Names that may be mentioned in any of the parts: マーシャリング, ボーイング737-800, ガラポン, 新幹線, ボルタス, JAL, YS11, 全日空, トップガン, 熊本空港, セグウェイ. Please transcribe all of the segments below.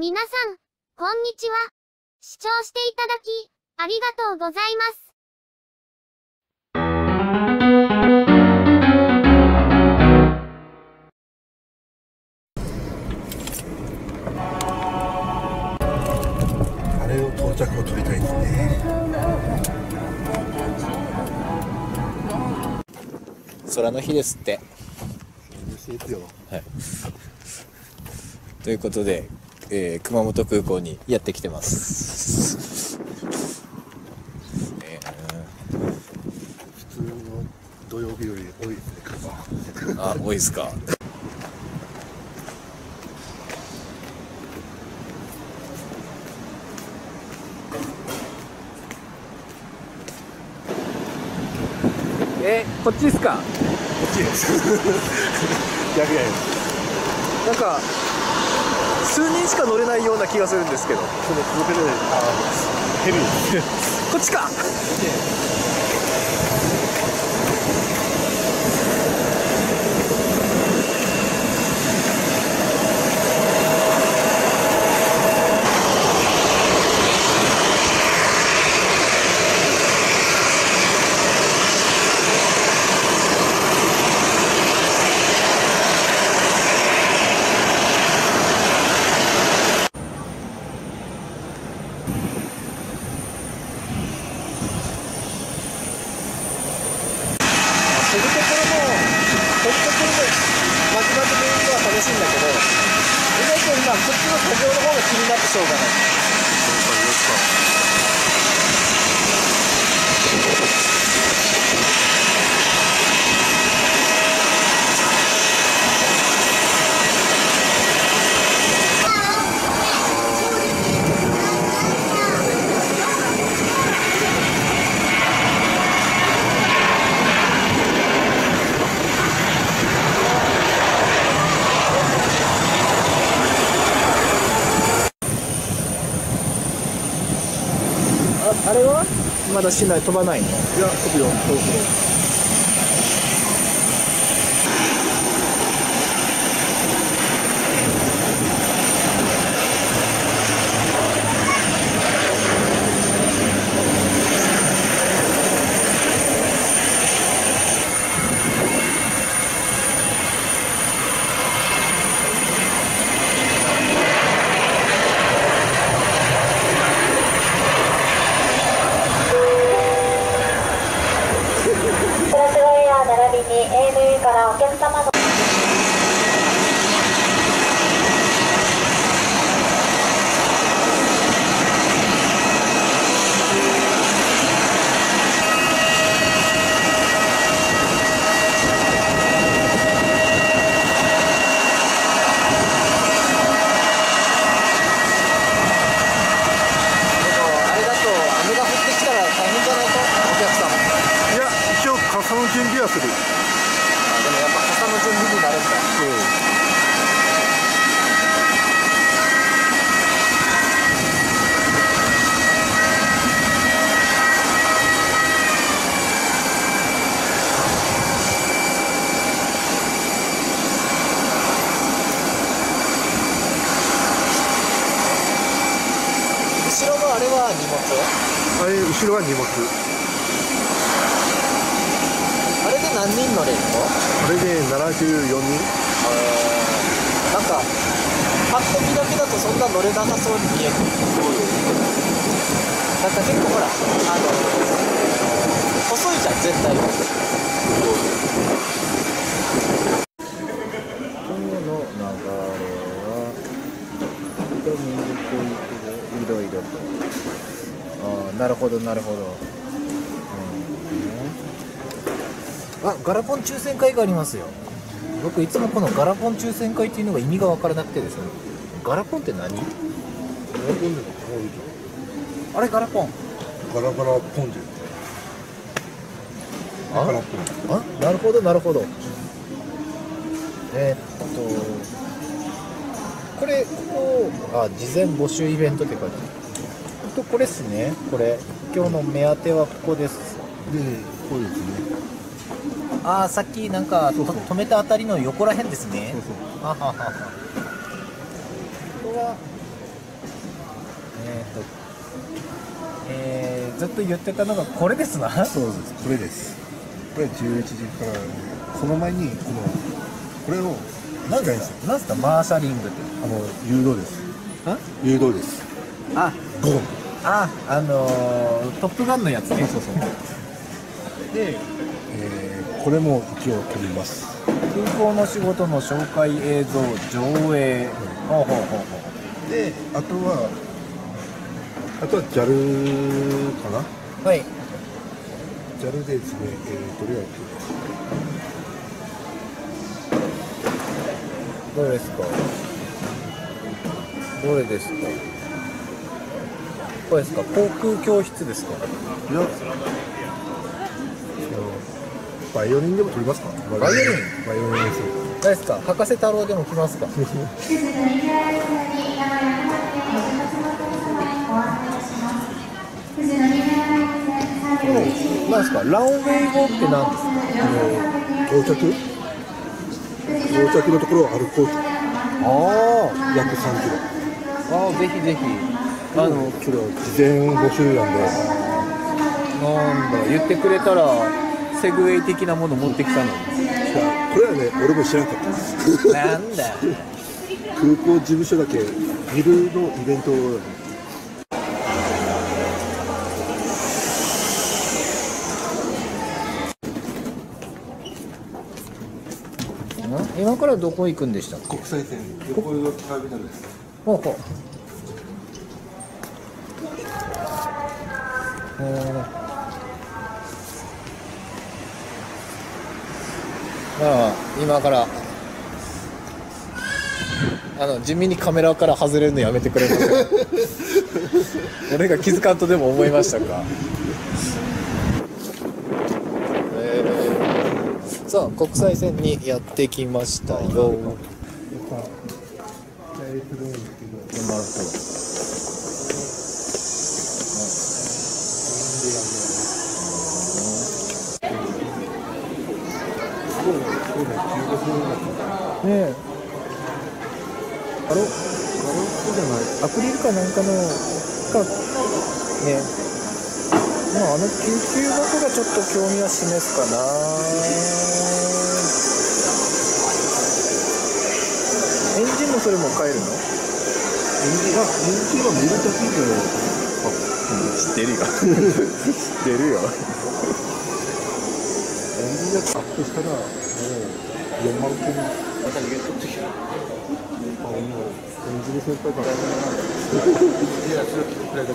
皆さん、こんにちは。視聴していただき、ありがとうございます。空の日ですって。はい、ということで、熊本空港にやってきてます。普通の土曜日より多いですね。あ、多いですか。こっちですか。こっちです。逆やよ。なんか数人しか乗れないような気がするんですけど。ヘビ。こっちか。あれはまだ市内飛ばないの？いや、飛ぶよ、飛ぶ。後ろは荷物。あれで何人乗れるの？あれで74人。なんかパッと見だけだとそんな乗れなさそうに見える。なんか結構ほら細いじゃん絶対。今の流れは右と右といろいろと。ああ、なるほどなるほど、あ、ガラポン抽選会がありますよ。僕いつもこのガラポン抽選会っていうのが意味が分からなくてですね。ガラポンって何？ガラポンってのかわいいじゃん。あれガラポンガラガラポンじゃん。ガラポン、あ、なるほどなるほど。これここ、あ、事前募集イベントって書いてある。これですね。これ今日の目当てはここです。で、こうですね。ああ、さっきなんかそうそう止めたあたりの横ら辺ですね。そうそう、あははは。ここはずっと言ってたのがこれですな。そうです、これです。これ11時から、ね、その前にこれを何ですか、マーシャリングって。誘導です。誘導です。あ、ゴー。あ、トップガンのやつね。そうそうそうで、これも一応撮ります。空港の仕事の紹介映像上映、ほうほうほうほう。で、あとは JAL かな。はい、 JAL でですね、これはどれですかこれですか。航空教室ですか。いや、バイオリンでも撮りますか。バイオリンです。何ですか、博士太郎でも来ますか。何ですか、ランウェイ号って何ですか。到着のところを歩こうと。ああ、約3キロ。ああ、ぜひぜひ。それは事前募集なんで。なんだ、言ってくれたらセグウェイ的なもの持ってきたの。これはね、俺も知らなかったです。なんだ空港事務所だけビルのイベントを。今からどこ行くんでしたっけ。国際線横のターミナルです。ほうほう。今から地味にカメラから外れるのやめてくれますか。俺が気づかんとでも思いましたか。さあ、国際線にやってきましたよ。アクリルかなんかのね。まあ、救急箱がちょっと興味は示すかな。エンジンもそれも買えるの。エンジンは見るだけで。知ってるよ。知ってるよ。エンジンがアップしたら、もう4万件。また逃げとってきた。エンジン先輩から。いや、それは聞くくらいだけど。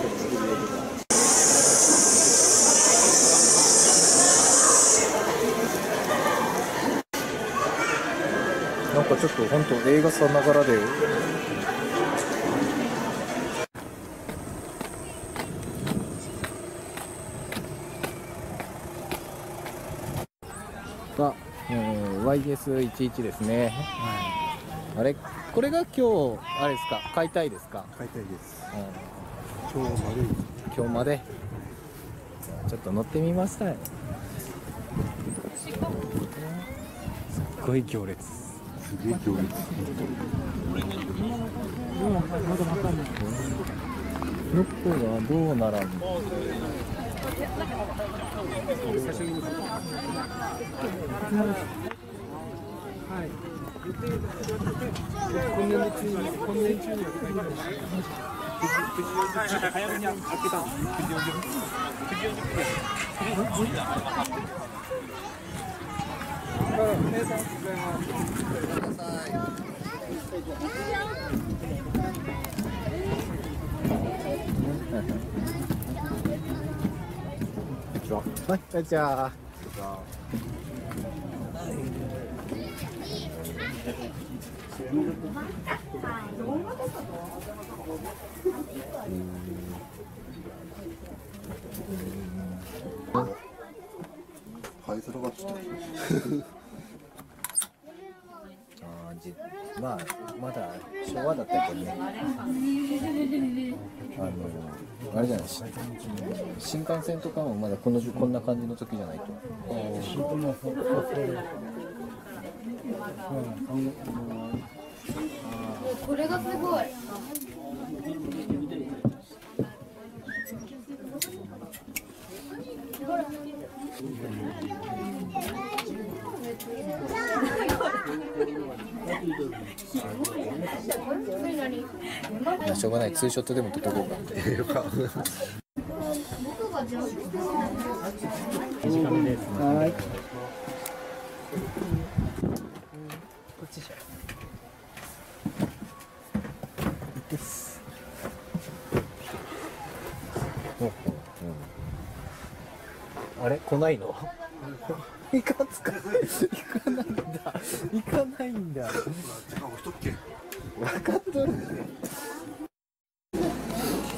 なんかちょっと本当映画さながらで。YS11 ですね。はい、あれ、これが今日あれですか、解体ですか。解体です。今日まで。ちょっと乗ってみました。すっごい行列。どこがどうならんの。はい、それはちょっと。まあ、まだ昭和だったけどね。あれじゃないですか、新幹線とかもまだこんな感じの時じゃないと。これがすごい。しょうがない、ツーショットでも撮っとこうかっていうか。あれ来ないの？行かないんだ。分かっとる。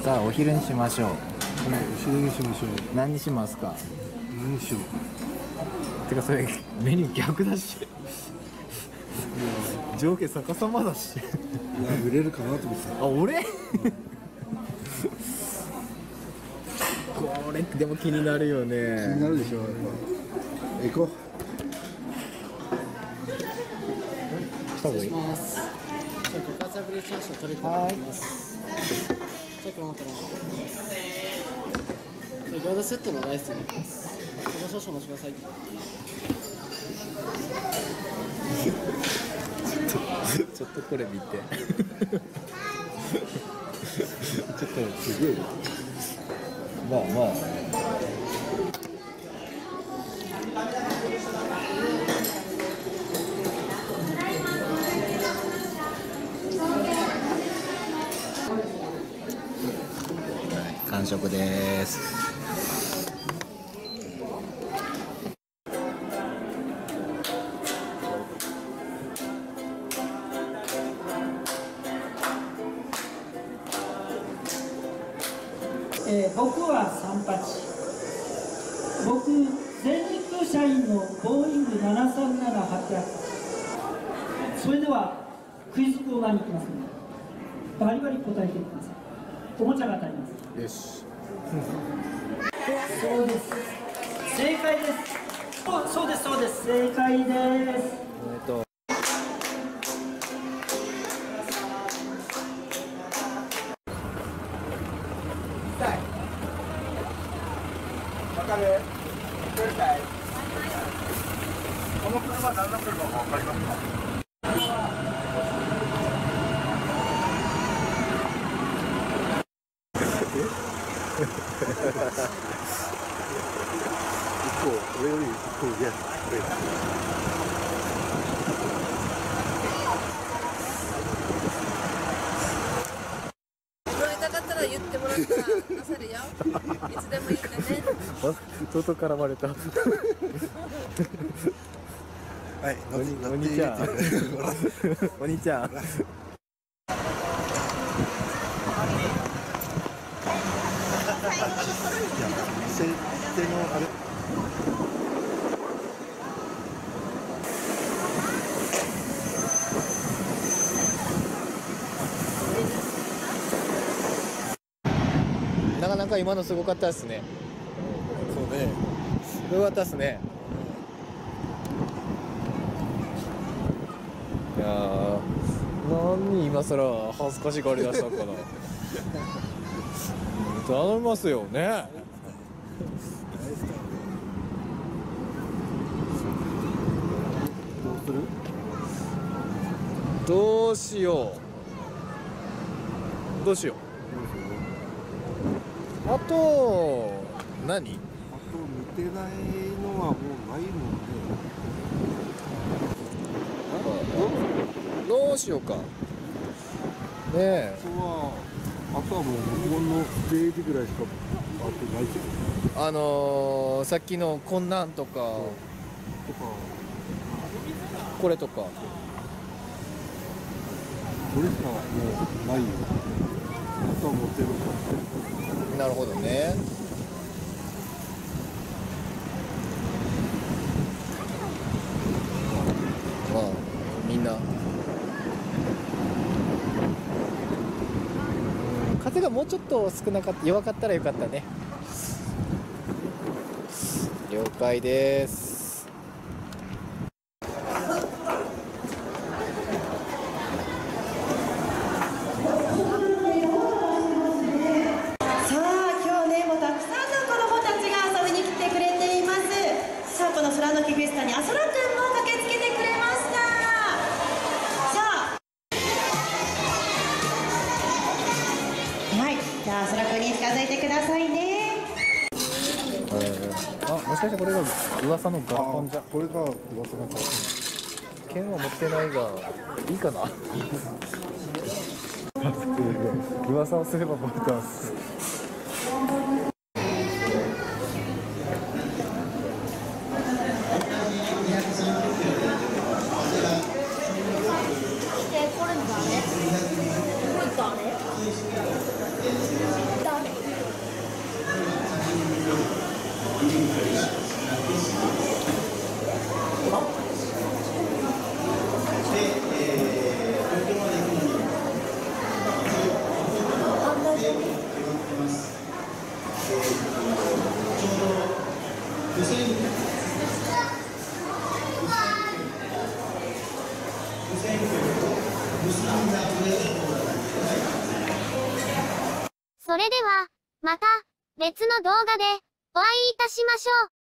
さあお昼にしましょう。お昼にしましょう。何にしますか？何にしよう。てかそれメニュー逆だし。上下逆さまだし。いや売れるかなと思ってた。あ俺？これでも気になるよね。気になるでしょ。行こう。来た方がいい。ちょっとこれ見て。ちょっとすげえ。まあまあ完食です。僕は38。僕全日空社員のボーイング737-800。それではクイズコーナーに行きますのでバリバリ答えてください。おもちゃが当たります。よしそうです、正解です。そうです、そうです、正解です。おめでとう。外から割れた。はい、お兄ちゃん。なかなか今のすごかったですね。よかったですね。いや何今さら恥ずかしがりだしたから頼みますよね。どうしよう。あと何見てないのはもうないもんね。どうしようかねえ。あとはもう日本の定義ぐらいしかあってないけど、さっきのこんなんとかこれとかこれしかもうないよ。あとはもう全部。なるほどね。みんな風がもうちょっと少なかった弱かったらよかったね。了解です。さあ今日ねもうたくさんの子どもたちが遊びに来てくれています。じゃあ空くんに近づいてくださいね。あ、もしかしてこれが噂の合コンじゃ。これが噂の合コン。剣は持ってないがいいかな。噂をすればボルタス。それではまた別の動画でお会いいたしましょう。